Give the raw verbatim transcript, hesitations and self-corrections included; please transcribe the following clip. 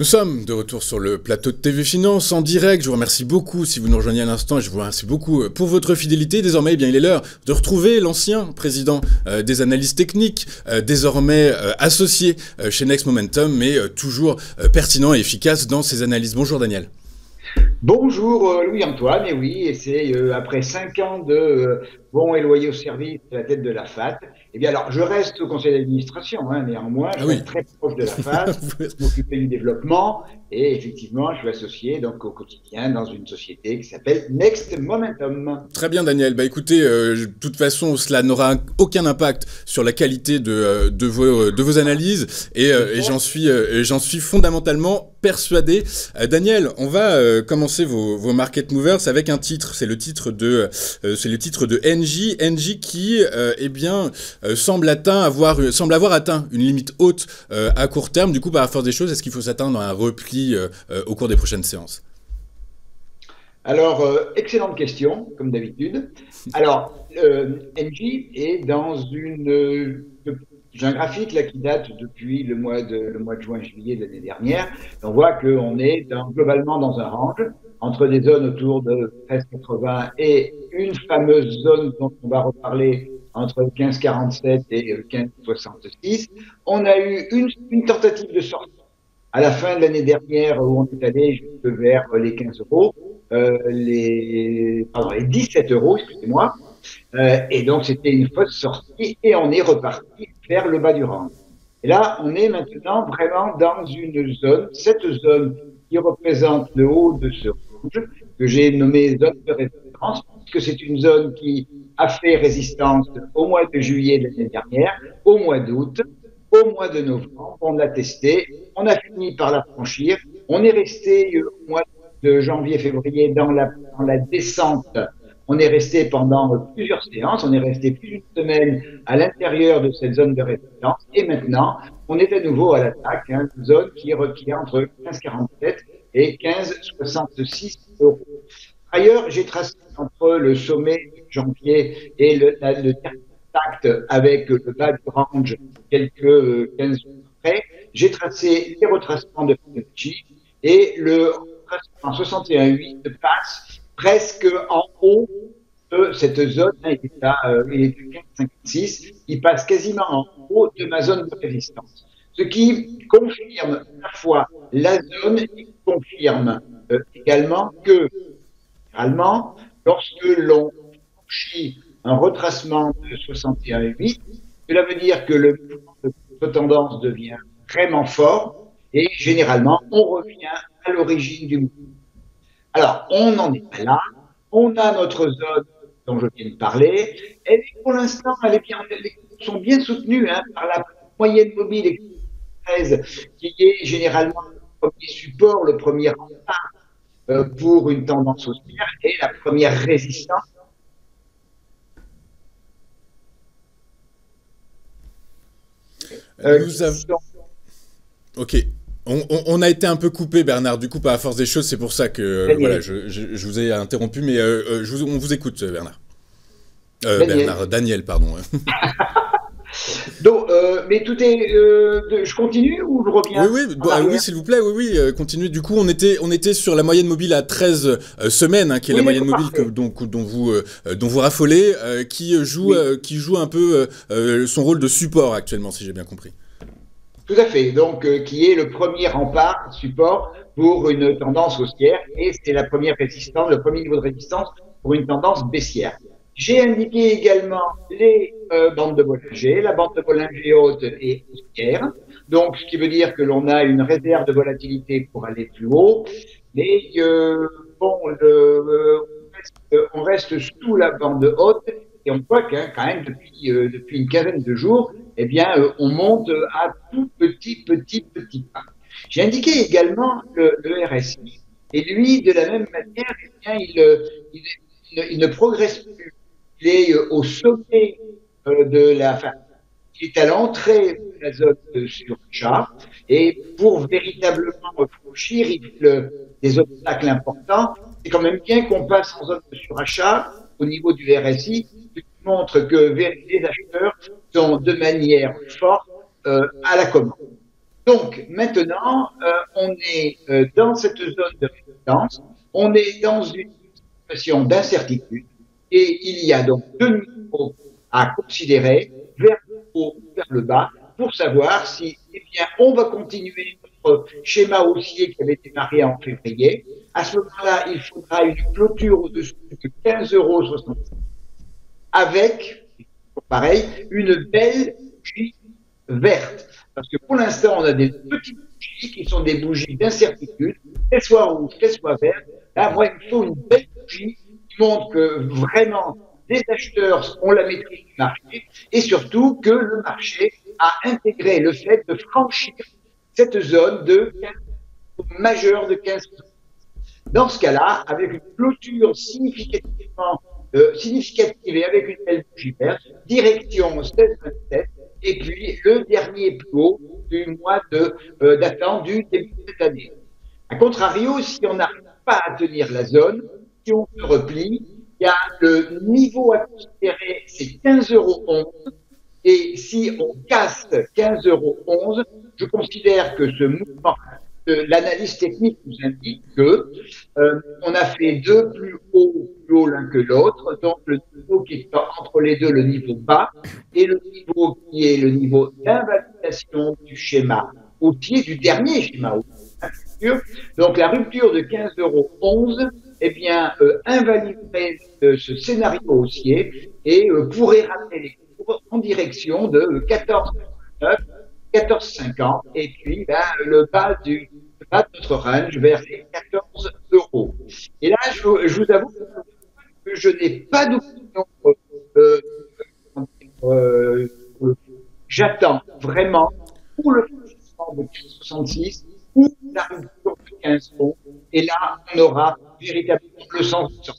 Nous sommes de retour sur le plateau de T V Finance en direct. Je vous remercie beaucoup si vous nous rejoignez à l'instant et je vous remercie beaucoup pour votre fidélité. Désormais, eh bien, il est l'heure de retrouver l'ancien président euh, des analyses techniques, euh, désormais euh, associé euh, chez Next Momentum, mais euh, toujours euh, pertinent et efficace dans ses analyses. Bonjour Daniel. Bonjour euh, Louis-Antoine, et oui, et c'est euh, après cinq ans de euh, bon et loyaux services à la tête de la F A T. Eh bien alors, je reste au conseil d'administration, hein, néanmoins, je ah oui. suis très proche de la F A T, je m'occupe du développement, et effectivement, je suis associé donc au quotidien dans une société qui s'appelle Next Momentum. Très bien Daniel, bah écoutez, euh, de toute façon, cela n'aura aucun impact sur la qualité de, euh, de, vos, de vos analyses, et, euh, et j'en suis, euh, j'en suis fondamentalement persuadé. Euh, Daniel, on va euh, commencer vos, vos market movers avec un titre, c'est le titre de, euh, c'est le titre de N G, N G qui, euh, eh bien, euh, semble atteint avoir, euh, semble avoir atteint une limite haute euh, à court terme. Du coup, par la force des choses, est-ce qu'il faut s'attendre à un repli euh, euh, au cours des prochaines séances? Alors, euh, excellente question, comme d'habitude. Alors, euh, N G est dans une euh, j'ai un graphique là qui date depuis le mois de, le mois de juin-juillet de l'année dernière. On voit qu'on est dans, globalement dans un range entre des zones autour de treize quatre-vingts et une fameuse zone dont on va reparler entre quinze quarante-sept et quinze soixante-six. On a eu une, une tentative de sortie à la fin de l'année dernière où on est allé jusque vers les quinze euros, euh, les, pardon, les dix-sept euros, excusez-moi. Euh, et donc c'était une fausse sortie et on est reparti vers le bas du range. Et là, on est maintenant vraiment dans une zone, cette zone qui représente le haut de ce range, que j'ai nommé zone de référence, puisque c'est une zone qui a fait résistance au mois de juillet de l'année dernière, au mois d'août, au mois de novembre, on l'a testé, on a fini par la franchir, on est resté euh, au mois de janvier-février dans la, dans la descente. On est resté pendant plusieurs séances, on est resté plus d'une semaine à l'intérieur de cette zone de résistance, et maintenant, on est à nouveau à l'attaque, hein, une zone qui est entre quinze quarante-sept et quinze soixante-six euros. Ailleurs, j'ai tracé entre le sommet de janvier et le, la, le dernier contact avec le bas du range quelques quinze jours après, j'ai tracé les retracements de Pinochy et le retracement soixante et un virgule huit passe presque en haut de cette zone, hein, il est à euh, quinze cinquante-six, il passe quasiment en haut de ma zone de résistance. Ce qui confirme à la fois la zone et confirme euh, également que, généralement, lorsque l'on franchit un retracement de soixante et un virgule huit, cela veut dire que le mouvement de tendance devient vraiment fort et généralement, on revient à l'origine du mouvement. Alors, on n'en est pas là, on a notre zone dont je viens de parler, et pour l'instant, les cours sont bien soutenus hein, par la moyenne mobile treize, qui est généralement le premier support, le premier rempart euh, pour une tendance haussière, et la première résistance. Euh, Nous avons... sont... Ok. On, on, on a été un peu coupé, Bernard, du coup, pas à force des choses, c'est pour ça que euh, voilà, je, je, je vous ai interrompu, mais euh, je vous, on vous écoute, Bernard. Euh, Daniel. Bernard, Daniel, pardon. Donc, euh, mais tout est... Euh, de, je continue ou je reviens? Oui, oui, bah, oui s'il vous plaît, oui, oui, euh, continuez. Du coup, on était, on était sur la moyenne mobile à treize euh, semaines, hein, qui est oui, la moyenne mobile que, dont, dont, vous, euh, dont vous raffolez, euh, qui, joue, oui. euh, qui joue un peu euh, son rôle de support actuellement, si j'ai bien compris. Tout à fait, donc euh, qui est le premier rempart, support pour une tendance haussière et c'est la première résistance, le premier niveau de résistance pour une tendance baissière. J'ai indiqué également les euh, bandes de Bollinger, la bande de Bollinger haute et haussière, donc ce qui veut dire que l'on a une réserve de volatilité pour aller plus haut, mais euh, bon, le, euh, on reste sous la bande haute. Et on voit hein, quand même depuis, euh, depuis une quinzaine de jours, eh bien, euh, on monte à tout petit, petit, petit pas. J'ai indiqué également le, le R S I. Et lui, de la même manière, eh bien, il, il, il, il ne progresse plus. Il est euh, au sommet euh, de la... Enfin, il est à l'entrée de la zone euh, sur le char. Et pour véritablement franchir des obstacles importants, c'est quand même bien qu'on passe en zone de surachat au niveau du R S I, qui montre que les acheteurs sont de manière forte euh, à la commande. Donc maintenant, euh, on est euh, dans cette zone de résistance, on est dans une situation d'incertitude et il y a donc deux niveaux à considérer, vers le haut ou vers le bas, pour savoir si eh bien, on va continuer notre schéma haussier qui avait démarré en février. À ce moment-là, il faudra une clôture au-dessous de quinze euros soixante-cinq avec, pareil, une belle bougie verte. Parce que pour l'instant, on a des petites bougies qui sont des bougies d'incertitude, qu'elles soient rouges, qu'elles soient vertes. Là, moi, il faut une belle bougie qui montre que vraiment, les acheteurs ont la maîtrise du marché et surtout que le marché a intégré le fait de franchir cette zone de majeure de quinze pour cent. Dans ce cas-là, avec une clôture significativement euh, significative et avec une belle bougie verte, direction seize vingt-sept, et puis le dernier plus haut du mois de euh, d'attente du début de cette année. A contrario, si on n'arrive pas à tenir la zone, si on se replie, il y a le niveau à considérer, c'est quinze euros onze, et si on casse quinze euros onze, je considère que ce mouvement, euh, l'analyse technique nous indique que euh, on a fait deux plus hauts, plus hauts l'un que l'autre, donc le niveau qui est entre les deux, le niveau bas, et le niveau qui est le niveau d'invalidation du schéma, au pied du dernier schéma. Donc la rupture de quinze euros onze, eh bien, euh, invaliderait euh, ce scénario haussier et euh, pourrait ramener les cours en direction de euh, quatorze virgule cinquante-neuf, quatorze virgule cinquante, et puis ben, le bas du le bas de notre range vers les quatorze euros. Et là, je, je vous avoue que je n'ai pas d'opinion. Euh, euh, euh, J'attends vraiment pour le franchissement de soixante-six ou la rupture de quinze euros, et là, on aura véritablement le sens de sortie.